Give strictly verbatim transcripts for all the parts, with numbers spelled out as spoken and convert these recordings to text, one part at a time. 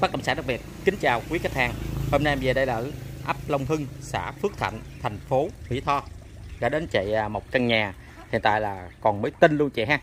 Bất động sản đặc biệt kính chào quý khách hàng. Hôm nay em về đây là ở ấp Long Hưng, xã Phước Thạnh, thành phố Mỹ Tho. Đã đến chạy một căn nhà hiện tại là còn mới tinh luôn chị ha.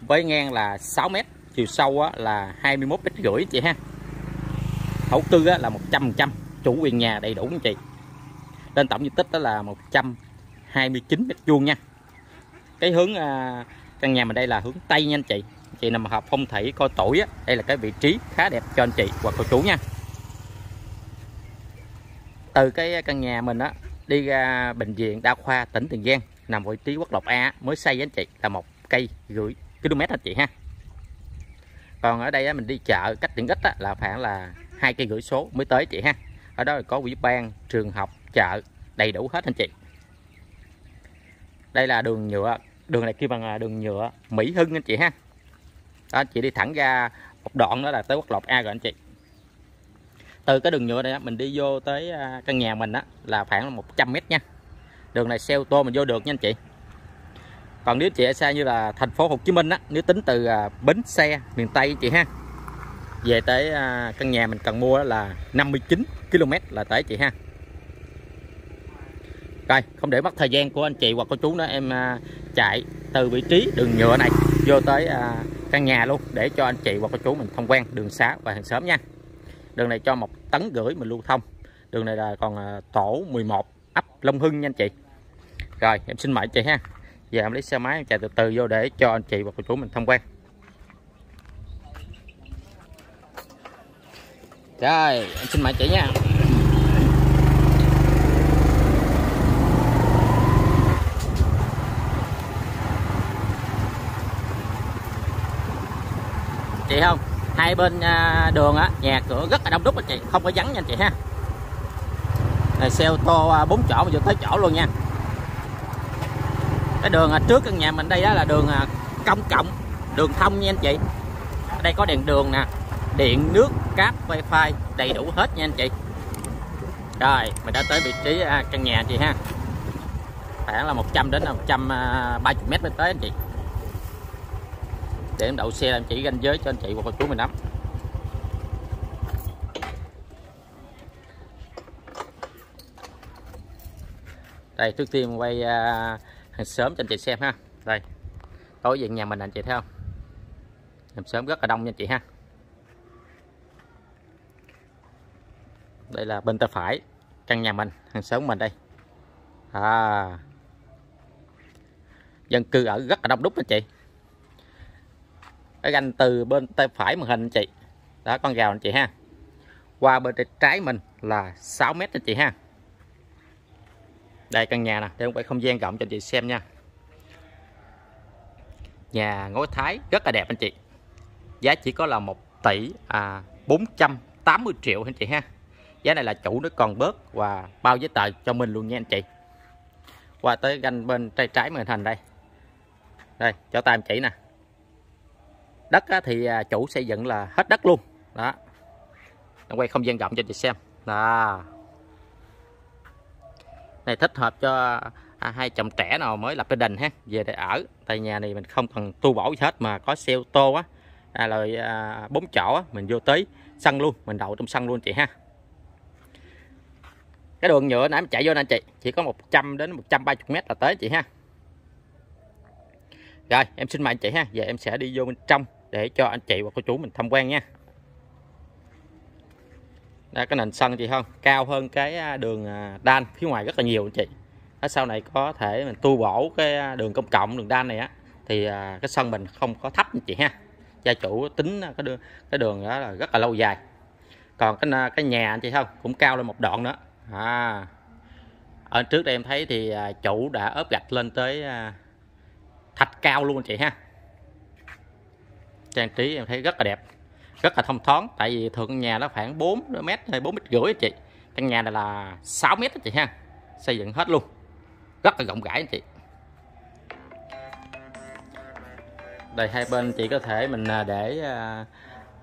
Với ngang là sáu mét, chiều sâu là hai mươi mốt mét rưỡi chị ha. Thổ cư là một trăm phần trăm, chủ quyền nhà đầy đủ chị. Lên tổng diện tích đó là một trăm hai mươi chín mét vuông nha. Cái hướng căn nhà mình đây là hướng Tây nha anh chị. Chị nằm hợp phong thủy coi tuổi á, đây là cái vị trí khá đẹp cho anh chị hoặc cô chú nha. Từ cái căn nhà mình á đi ra bệnh viện đa khoa tỉnh Tiền Giang, nằm vị trí quốc lộ A mới xây anh chị, là một cây rưỡi km anh chị ha. Còn ở đây á, mình đi chợ cách tiện ích á, là khoảng là hai cây rưỡi số mới tới chị ha. Ở đó có ủy ban, trường học, chợ đầy đủ hết anh chị. Đây là đường nhựa, đường này kia bằng đường nhựa Mỹ Hưng anh chị ha. Đó, anh chị đi thẳng ra một đoạn đó là tới quốc lộ A rồi anh chị. Từ cái đường nhựa này mình đi vô tới căn nhà mình đó là khoảng một trăm mét nha. Đường này xe ô tô mình vô được nha anh chị. Còn nếu chị ở xa như là thành phố Hồ Chí Minh á, nếu tính từ bến xe miền Tây anh chị ha, về tới căn nhà mình cần mua là năm mươi chín ki lô mét là tới chị ha. Rồi, không để mất thời gian của anh chị hoặc cô chú nữa, em chạy từ vị trí đường nhựa này vô tới căn nhà luôn để cho anh chị và cô chú mình thông quan đường xá và hàng xóm nha. Đường này cho một tấn rưỡi mình lưu thông. Đường này là còn tổ mười một ấp Long Hưng nha anh chị. Rồi em xin mời chị ha. Giờ em lấy xe máy em chạy từ từ vô để cho anh chị và cô chú mình thông quan. Rồi em xin mời chị nha. Chị không, hai bên đường á, nhà cửa rất là đông đúc anh chị, không có vắng nha anh chị ha. Này xe ô tô bốn chỗ mà vừa tới chỗ luôn nha. Cái đường trước căn nhà mình đây á là đường công cộng, đường thông nha anh chị. Ở đây có đèn đường nè, điện, nước, cáp, wifi đầy đủ hết nha anh chị. Rồi mình đã tới vị trí căn nhà chị ha, khoảng là một trăm đến một trăm ba mươi mét mới tới anh chị. Để em đậu xe làm chỉ ranh giới cho anh chị và cô chú mình lắm. Đây trước tiên quay hàng xóm cho anh chị xem ha. Đây tối về nhà mình anh chị thấy không, hàng xóm rất là đông nha anh chị ha. Đây là bên tay phải căn nhà mình, hàng xóm mình đây à. Dân cư ở rất là đông đúc anh chị. Cái ganh từ bên tay phải màn hình chị, đó con gào anh chị ha, qua bên tay trái mình là sáu mét anh chị ha. Đây căn nhà nè, để quay không gian rộng cho anh chị xem nha. Nhà ngói Thái rất là đẹp anh chị, giá chỉ có là một tỷ bốn trăm tám mươi triệu anh chị ha. Giá này là chủ nó còn bớt và bao giấy tờ cho mình luôn nha anh chị. Qua tới ganh bên tay trái màn hình đây, đây cho tay em chỉ nè. Đất thì chủ xây dựng là hết đất luôn đó. Đang quay không gian rộng cho chị xem đó. Này thích hợp cho à, hai chồng trẻ nào mới lập gia đình ha, về để ở. Tại nhà này mình không cần tu bổ gì hết mà có xe ô tô á, à, rồi à, bốn chỗ á, mình vô tới sân luôn, mình đậu trong sân luôn chị ha. Cái đường nhựa nãy mình chạy vô nè anh chị, chỉ có một trăm đến một trăm ba mươi mét là tới chị ha. Rồi em xin mời anh chị ha, giờ em sẽ đi vô bên trong để cho anh chị và cô chú mình tham quan nha. Đó, cái nền sân chị không, cao hơn cái đường đan phía ngoài rất là nhiều anh chị. Đó, sau này có thể mình tu bổ cái đường công cộng, đường đan này á, thì cái sân mình không có thấp anh chị ha. Gia chủ tính cái đường, cái đường đó là rất là lâu dài. Còn cái cái nhà anh chị không, cũng cao lên một đoạn nữa. À, ở trước đây em thấy thì chủ đã ốp gạch lên tới thạch cao luôn anh chị ha. Trang trí em thấy rất là đẹp, rất là thông thoáng. Tại vì thường nhà nó khoảng bốn mét hay bốn mét rưỡi anh chị, căn nhà này là sáu mét anh chị ha. Xây dựng hết luôn, rất là rộng rãi anh chị. Đây hai bên chị có thể mình để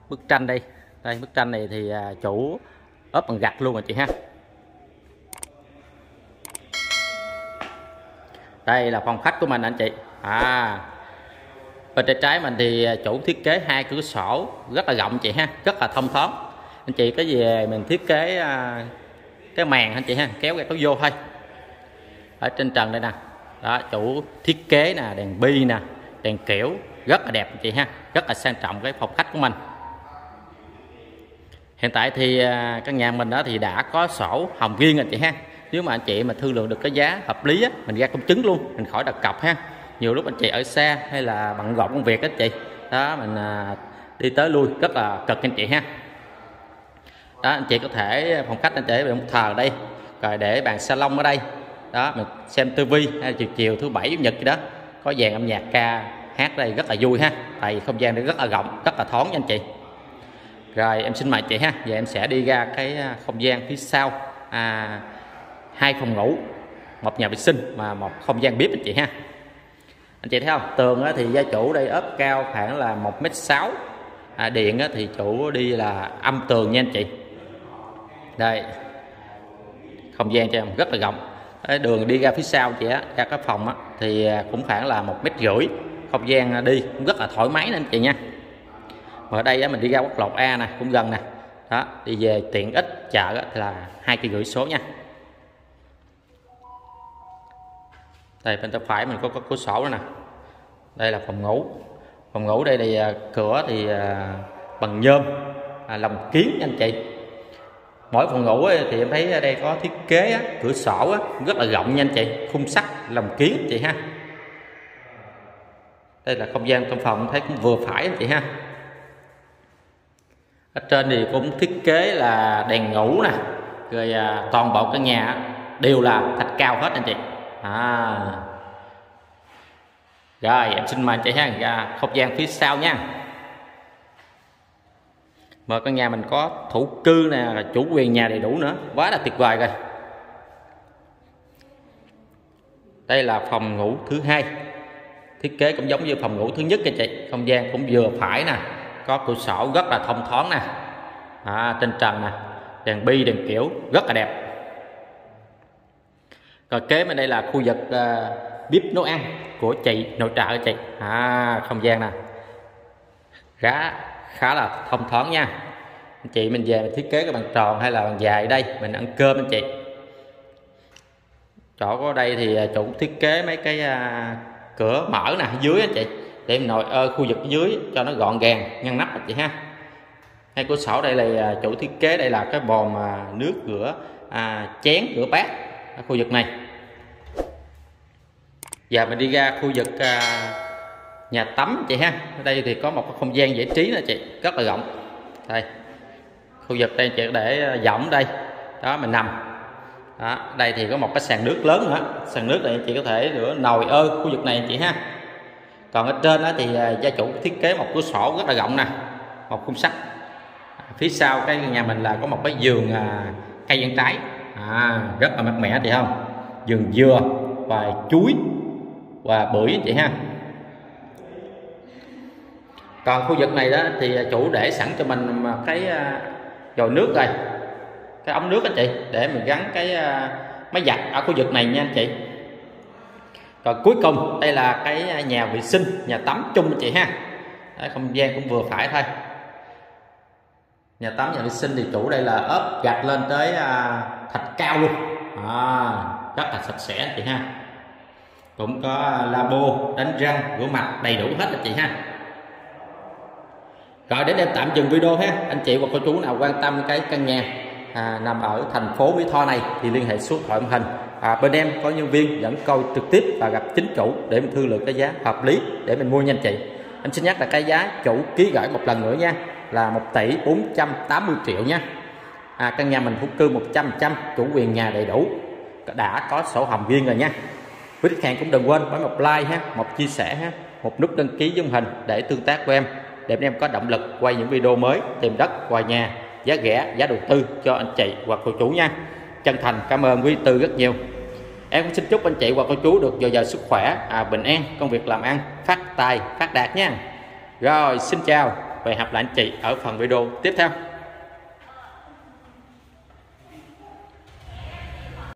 bức tranh đây. Đây bức tranh này thì chủ ốp bằng gạch luôn anh chị ha. Đây là phòng khách của mình anh chị. À, Và trên trái mình thì chủ thiết kế hai cửa sổ rất là rộng chị ha, rất là thông thoáng. Anh chị có về mình thiết kế cái màn anh chị ha, kéo ra có vô thôi. Ở trên trần đây nè, đó chủ thiết kế nè, đèn bi nè, đèn kiểu rất là đẹp anh chị ha, rất là sang trọng cái phòng khách của mình. Hiện tại thì căn nhà mình đó thì đã có sổ hồng riêng anh chị ha. Nếu mà anh chị mà thương lượng được cái giá hợp lý á, mình ra công chứng luôn, mình khỏi đặt cọc ha. Nhiều lúc anh chị ở xa hay là bận rộn công việc đó chị, đó mình đi tới lui rất là cực anh chị ha. Đó anh chị có thể phòng khách anh chị để một thờ đây, rồi để bàn salon ở đây, đó mình xem tivi chiều chiều thứ bảy chủ nhật gì đó, có dàn âm nhạc ca hát đây rất là vui ha, tại vì không gian đây rất là rộng, rất là thoáng nha anh chị. Rồi em xin mời chị ha, giờ em sẽ đi ra cái không gian phía sau, à, hai phòng ngủ, một nhà vệ sinh mà một không gian bếp anh chị ha. Anh chị thấy không, tường thì gia chủ đây ốp cao khoảng là một mét sáu, à, điện thì chủ đi là âm tường nha anh chị. Đây không gian cho em rất là rộng. Cái đường đi ra phía sau chị á, ra cái phòng á, thì cũng khoảng là một mét rưỡi, không gian đi cũng rất là thoải mái nè anh chị nha. Và ở đây á, mình đi ra quốc lộ A nè, cũng gần nè, đó đi về tiện ích chợ á, thì là hai cây rưỡi số nha. Đây bên tay phải mình có có cửa sổ nè, đây là phòng ngủ. Phòng ngủ đây là cửa thì bằng nhôm, à, lồng kiến anh chị. Mỗi phòng ngủ ấy, thì em thấy ở đây có thiết kế á, cửa sổ á, rất là rộng nha anh chị, khung sắt lồng kiến chị ha. Đây là không gian trong phòng thấy cũng vừa phải anh chị ha. Ở trên thì cũng thiết kế là đèn ngủ nè, rồi à, toàn bộ căn nhà đều là thạch cao hết anh chị. À. Rồi em xin mời chị ha, ra không gian phía sau nha. Mà căn nhà mình có thổ cư nè, chủ quyền nhà đầy đủ nữa, quá là tuyệt vời rồi. Đây là phòng ngủ thứ hai, thiết kế cũng giống như phòng ngủ thứ nhất anh chị, không gian cũng vừa phải nè, có cửa sổ rất là thông thoáng nè, à, trên trần nè, đèn bi đèn kiểu rất là đẹp. Rồi kế bên đây là khu vực uh, bếp nấu ăn của chị nội trợ chị, à, không gian nè khá khá là thông thoáng nha anh chị. Mình về mình thiết kế cái bàn tròn hay là bàn dài đây mình ăn cơm anh chị. Chỗ có đây thì chủ thiết kế mấy cái uh, cửa mở nè dưới anh chị, để mình nội ơ khu vực dưới cho nó gọn gàng ngăn nắp anh chị ha. Hai cửa sổ đây là chủ thiết kế đây là cái bồn uh, nước rửa uh, chén rửa bát ở khu vực này. Giờ mình đi ra khu vực à, nhà tắm chị ha. Ở đây thì có một không gian giải trí nè chị, rất là rộng. Đây khu vực đây chị để võng đây, đó mình nằm. Đó, đây thì có một cái sàn nước lớn nữa, sàn nước này chị có thể rửa nồi ơ khu vực này chị ha. Còn ở trên đó thì gia chủ thiết kế một cửa sổ rất là rộng nè, một khung sắt. Phía sau cái nhà mình là có một cái giường à, cây ăn trái. À, rất là mát mẻ chị không, vườn dừa và chuối và bưởi chị ha. Còn khu vực này đó thì chủ để sẵn cho mình cái vòi nước rồi, cái ống nước anh chị, để mình gắn cái máy giặt ở khu vực này nha anh chị. Rồi cuối cùng đây là cái nhà vệ sinh, nhà tắm chung anh chị ha. Đấy, không gian cũng vừa phải thôi. Nhà tắm nhà vệ sinh thì chủ đây là ốp gạch lên tới à, thạch cao luôn, à, rất là sạch sẽ anh chị ha. Cũng có lavabo đánh răng rửa mặt đầy đủ hết anh chị ha. Rồi đến đây tạm dừng video ha. Anh chị và cô chú nào quan tâm cái căn nhà à, nằm ở thành phố Mỹ Tho này thì liên hệ số điện thoại màn hình, à, bên em có nhân viên dẫn coi trực tiếp và gặp chính chủ để mình thương lượng cái giá hợp lý để mình mua nha anh chị. Em xin nhắc là cái giá chủ ký gửi một lần nữa nha, là một tỷ bốn trăm tám mươi triệu nha. À, căn nhà mình thổ cư một trăm phần trăm, chủ quyền nhà đầy đủ, đã có sổ hồng riêng rồi nha. Quý khách hàng cũng đừng quên bấm một like ha, một chia sẻ ha, một nút đăng ký dung hình để tương tác với em, để em có động lực quay những video mới tìm đất, quà nhà, giá rẻ, giá đầu tư cho anh chị hoặc cô chủ nha. Chân thành cảm ơn quý tư rất nhiều. Em cũng xin chúc anh chị hoặc cô chú được dồi dào sức khỏe, à, bình an, công việc làm ăn, phát tài, phát đạt nha. Rồi xin chào và hẹn gặp lại anh chị ở phần video tiếp theo.